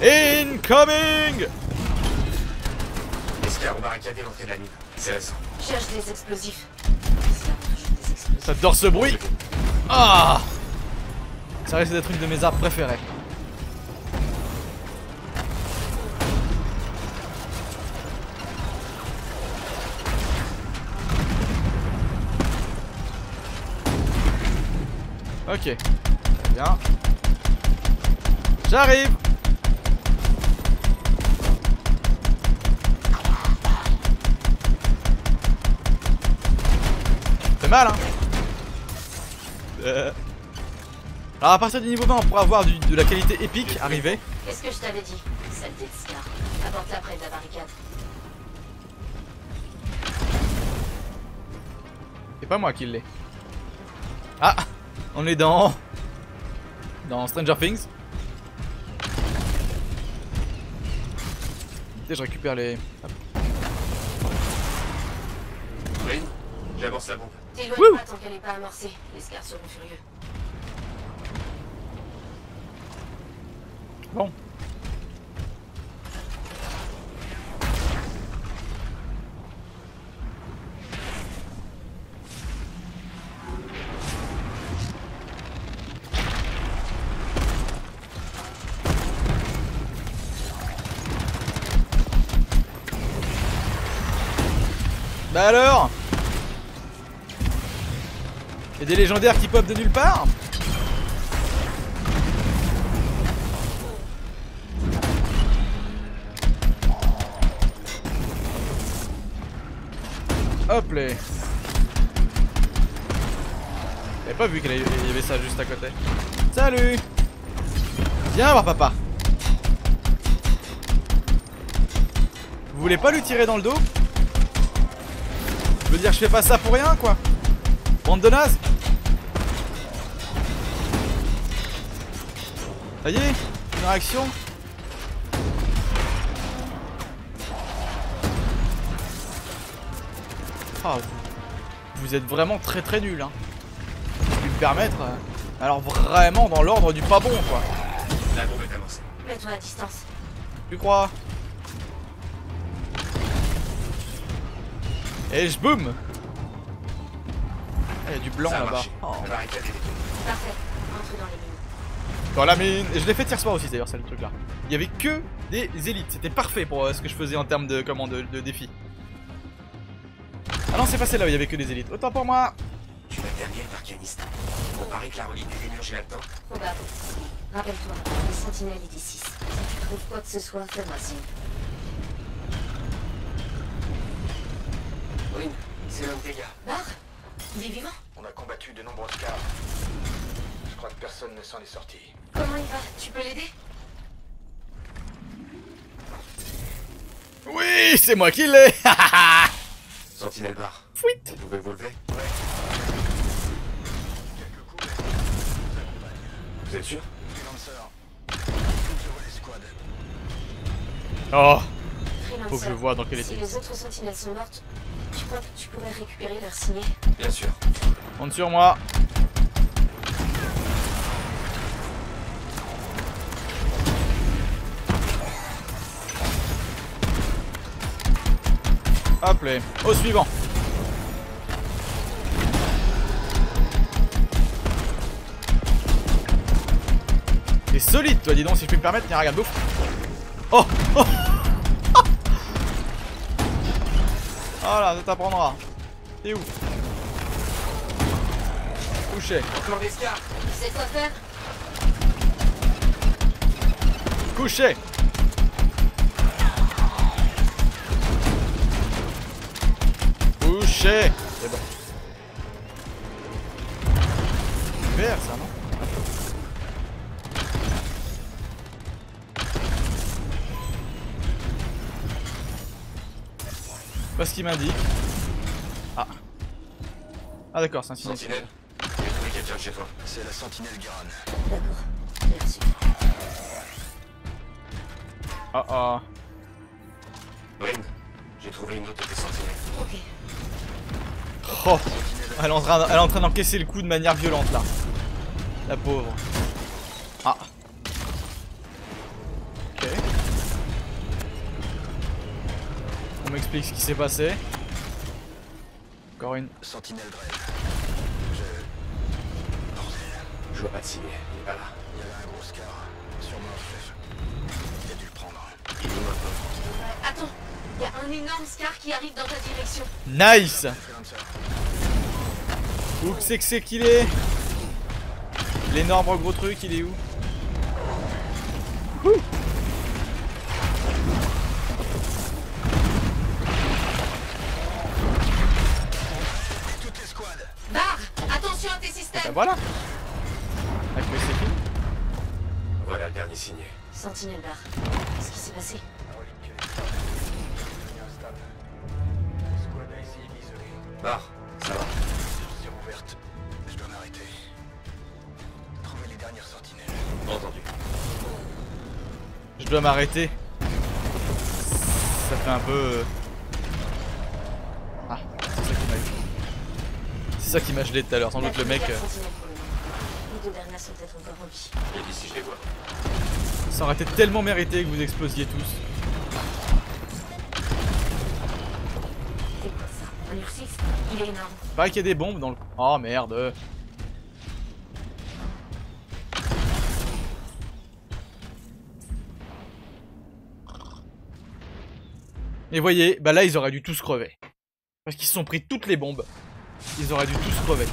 Incoming! Les scars ont barricadé l'entrée de la mine. C'est récent. Cherche des explosifs. J'adore ce bruit! Ah! Ça risque d'être une de mes armes préférées. Ok, bien. J'arrive. C'est mal, hein. Alors à partir du niveau 20, on pourra avoir de la qualité épique arriver. Qu'est-ce que je t'avais dit? Saleté de Scar. Apporte-la près de la barricade. C'est pas moi qui l'ai. Ah! On est dans Stranger Things. Et je récupère les... Oui, j'avance la bombe. T'éloigne pas tant qu'elle n'est pas amorcée. Les scars seront furieux. Bon. Alors, il y a des légendaires qui pop de nulle part. Hop là. J'avais pas vu qu'il y avait ça juste à côté. Salut. Viens voir papa. Vous voulez pas lui tirer dans le dos? Je veux dire, je fais pas ça pour rien, quoi. Bande de nazes. Ça y est, une réaction. Ah, vous êtes vraiment très très nul, hein. Je peux me permettre. Alors vraiment dans l'ordre du pas bon, quoi. La bombe est amorcée. Mets-toi à distance. Tu crois? Et je boum! Ah, y'a du blanc là-bas. Oh. Parfait, rentre dans les mines. Dans la mine! Et je l'ai fait hier soir aussi d'ailleurs, c'est le truc là. Il y avait que des élites, c'était parfait pour ce que je faisais en termes de, comment, de défi. Ah non, c'est passé là où il y avait que des élites. Autant pour moi! Tu vas dernier l'arcaniste. On parie que la relie du Demiurge est là-dedans. Combat. Rappelle-toi, les sentinelles étaient 6. Si tu trouves quoi que ce soit, fais-moi signe. C'est l'homme des gars. Bar ? Il est vivant ? On a combattu de nombreuses cas. Je crois que personne ne s'en est sorti. Comment il va ? Tu peux l'aider ? Oui, c'est moi qui l'ai. Sentinelle Bar. Fuite. Vous pouvez vous lever ? Ouais. Quelques coups. Vous êtes sûr ? Freelancer. Je vois les squads. Oh. Faut que je vois dans quel état. Si les autres sentinelles sont mortes, je crois que tu pourrais récupérer leur signet. Bien sûr. Monte sur moi. Hop là. Au suivant. T'es solide toi, dis donc, si je peux me permettre. Tiens, regarde, bouffe. Oh, oh. Voilà, ça t'apprendra. T'es où? Couché. Encore des scars. Tu sais quoi faire? Couché. Couché. C'est bon. Vert ça, non? pas ce qu'il m'indique. Ah. Ah d'accord, c'est un sentinelle. Il y a trouvé quelqu'un chez toi. C'est la sentinelle Garane. D'accord. Merci. Oh oh. Brynn, j'ai trouvé une autre de tes sentinelles. Ok. Oh, elle est en train d'encaisser le coup de manière violente là. La pauvre. Ah. Ok. On m'explique ce qui s'est passé. Encore une. Sentinelle Dread. Je vois pas de signe. Il est pas là. Il y avait un gros scar. Sûrement un flèche. Il a dû le prendre. Il est mort. Attends. Il y a un énorme scar qui arrive dans ta direction. Nice. Où c'est qu'il est? L'énorme gros truc, il est où? Ouh. Toutes les squads. Barre, attention à tes systèmes. Ah bah voilà. Ah, c'est fini. Voilà le dernier signe. Sentinelle Barre. Qu'est-ce qui s'est passé? Barre, ça va. Sur ouverte. Je dois m'arrêter. Trouver les dernières sentinelles. Entendu. Je dois m'arrêter. Ça fait un peu. Ah, c'est ça qui m'a gelé. C'est ça qui m'a gelé tout à l'heure. Sans doute le mec. Les deux dernières sont peut-être encore en vie. Et d'ici je les vois. Ça aurait été tellement mérité que vous explosiez tous. Il est énorme. Il paraît qu'il y a des bombes dans le... Oh merde. Et voyez, bah là ils auraient dû tous crever. Parce qu'ils se sont pris toutes les bombes. Ils auraient dû tous crever.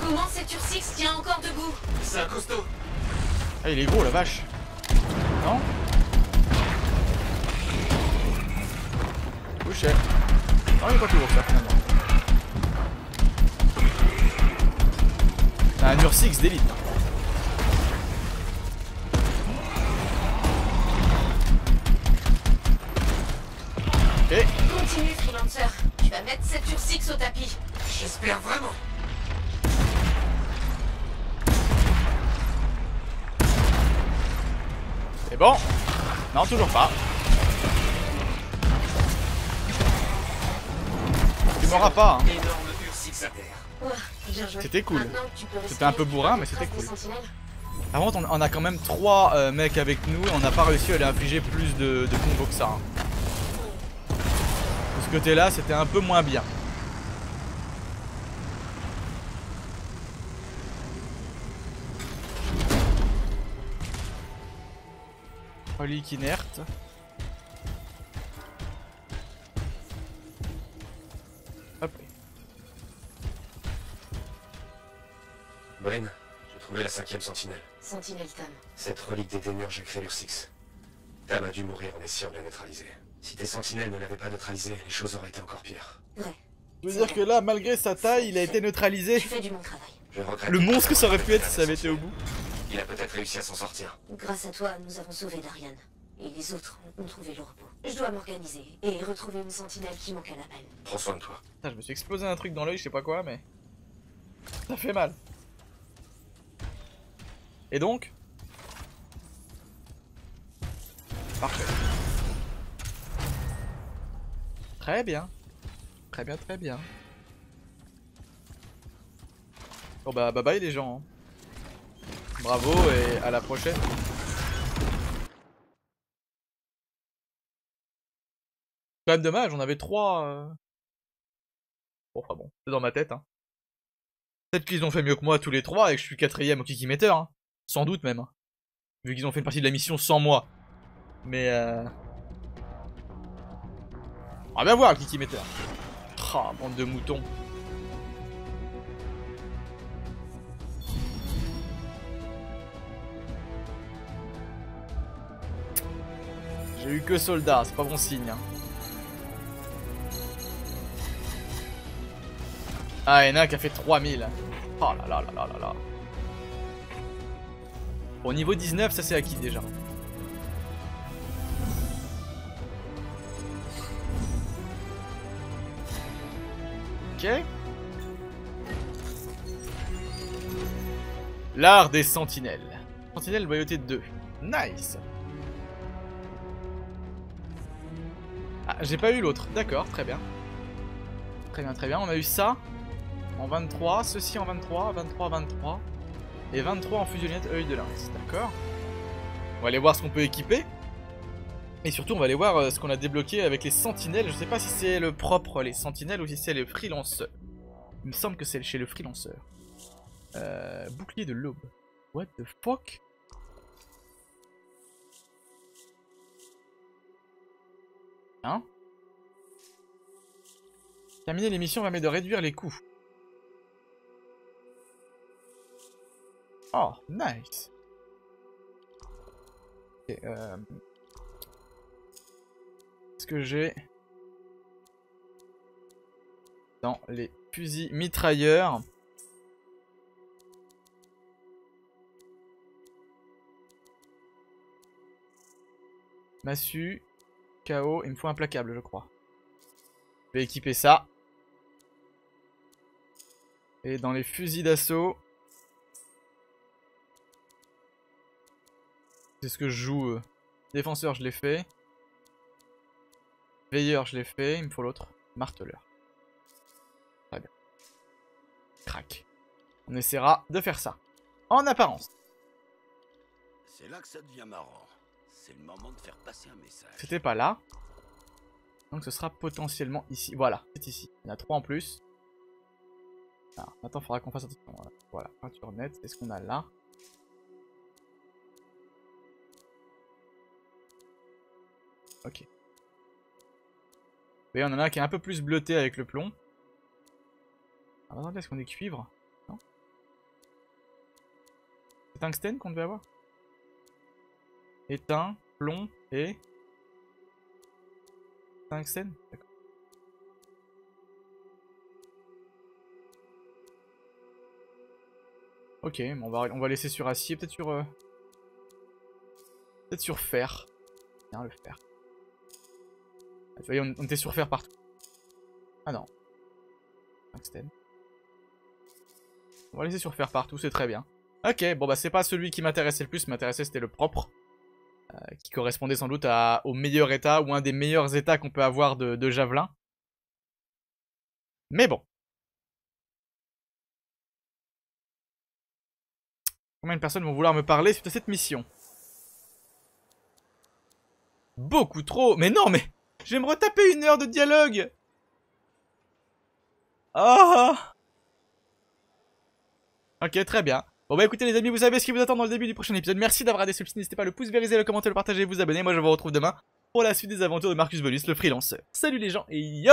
Comment cet Ursix tient encore debout? C'est un costaud. Ah il est gros la vache. Non? Boucher. Non, il est pas plus gros que ça finalement. C'est un Ursix d'élite. Ok. Continue, Freelancer. Tu vas mettre cet Ursix au tapis. J'espère vraiment. C'est bon. Non, toujours pas. Tu m'auras pas hein. C'était cool. C'était un peu bourrin mais c'était cool. Par contre on a quand même 3 mecs avec nous et on n'a pas réussi à les infliger plus de combos que ça hein. De ce côté là c'était un peu moins bien. Relique inerte. Brynn, j'ai trouvé la 5e sentinelle. Sentinelle Tam. Cette relique des Demiurges a créé l'Ursix. Tam a dû mourir en essayant de la neutraliser. Si tes sentinelles ne l'avaient pas neutralisée, les choses auraient été encore pires. Ouais. Je veux dire que là, malgré sa taille, il a été neutralisé. Tu fais du bon travail. Je regrette. Le monstre que ça aurait pu être si ça avait été au bout. Il a peut-être réussi à s'en sortir. Grâce à toi, nous avons sauvé Darian. Et les autres ont trouvé le repos. Je dois m'organiser et retrouver une sentinelle qui manque à l'appel. Prends soin de toi. Putain, je me suis explosé un truc dans l'œil, je sais pas quoi, mais... Ça fait mal. Et donc? Parfait. Très bien. Très bien, très bien. Bon bah bye bye les gens. Bravo et à la prochaine. Quand même dommage, on avait 3... Bon, enfin bon, c'est dans ma tête hein. Peut-être qu'ils ont fait mieux que moi tous les 3 et que je suis 4ème au kikimetteur hein. Sans doute même, vu qu'ils ont fait une partie de la mission sans moi. Mais on va bien voir le kikimetteur. Ah, bande de moutons. J'ai eu que soldat, c'est pas bon signe hein. Ah, il y en a un qui a fait 3000. Oh là là là là là là. Au niveau 19, ça c'est acquis déjà. Ok. L'art des sentinelles. Sentinelle loyauté 2. Nice. Ah, j'ai pas eu l'autre. D'accord, très bien. Très bien, très bien. On a eu ça en 23, ceci en 23, 23, 23. Et 23 en fusionnette œil de lynx. D'accord. On va aller voir ce qu'on peut équiper. Et surtout, on va aller voir ce qu'on a débloqué avec les sentinelles. Je sais pas si c'est le propre, les sentinelles, ou si c'est les freelanceurs. Il me semble que c'est chez le freelanceur. Bouclier de l'aube. What the fuck? Hein? Terminer l'émission permet de réduire les coûts. Oh, nice. Okay, ce que j'ai dans les fusils mitrailleurs. Massue, KO, il me faut implacable, je crois. Je vais équiper ça. Et dans les fusils d'assaut, c'est ce que je joue. Défenseur, je l'ai fait. Veilleur, je l'ai fait. Il me faut l'autre. Marteleur. Très bien. Crac. On essaiera de faire ça. En apparence. C'est là que ça devient marrant. C'est le moment de faire passer un message. C'était pas là. Donc ce sera potentiellement ici. Voilà, c'est ici. Il y en a 3 en plus. Alors, maintenant, il faudra qu'on fasse attention. Voilà, peinture nette. C'est ce qu'on a là. Ok. Vous voyez, on en a un qui est un peu plus bleuté avec le plomb. Alors, attendez, est-ce qu'on est cuivre? Non. C'est tungstène qu'on devait avoir. Étain, plomb et... tungstène. D'accord. Ok, on va laisser sur acier, peut-être sur... peut-être sur fer. Tiens, le fer. Vous voyez, on était sur fer partout. Ah non. Tungstène. On va laisser sur fer partout, c'est très bien. Ok, bon bah c'est pas celui qui m'intéressait le plus. M'intéressait, c'était le propre. Qui correspondait sans doute au meilleur état, ou un des meilleurs états qu'on peut avoir de javelin. Mais bon. Combien de personnes vont vouloir me parler suite à cette mission? Beaucoup trop. Mais non, mais... je vais me retaper 1 heure de dialogue. Oh. Ok, très bien. Bon bah écoutez les amis, vous savez ce qui vous attend dans le début du prochain épisode. Merci d'avoir regardé ce petit, n'hésitez pas à le pouce, vériser, le commenter, le partager, vous abonner. Moi je vous retrouve demain pour la suite des aventures de Marcus Bonus, le freelanceur. Salut les gens et yo.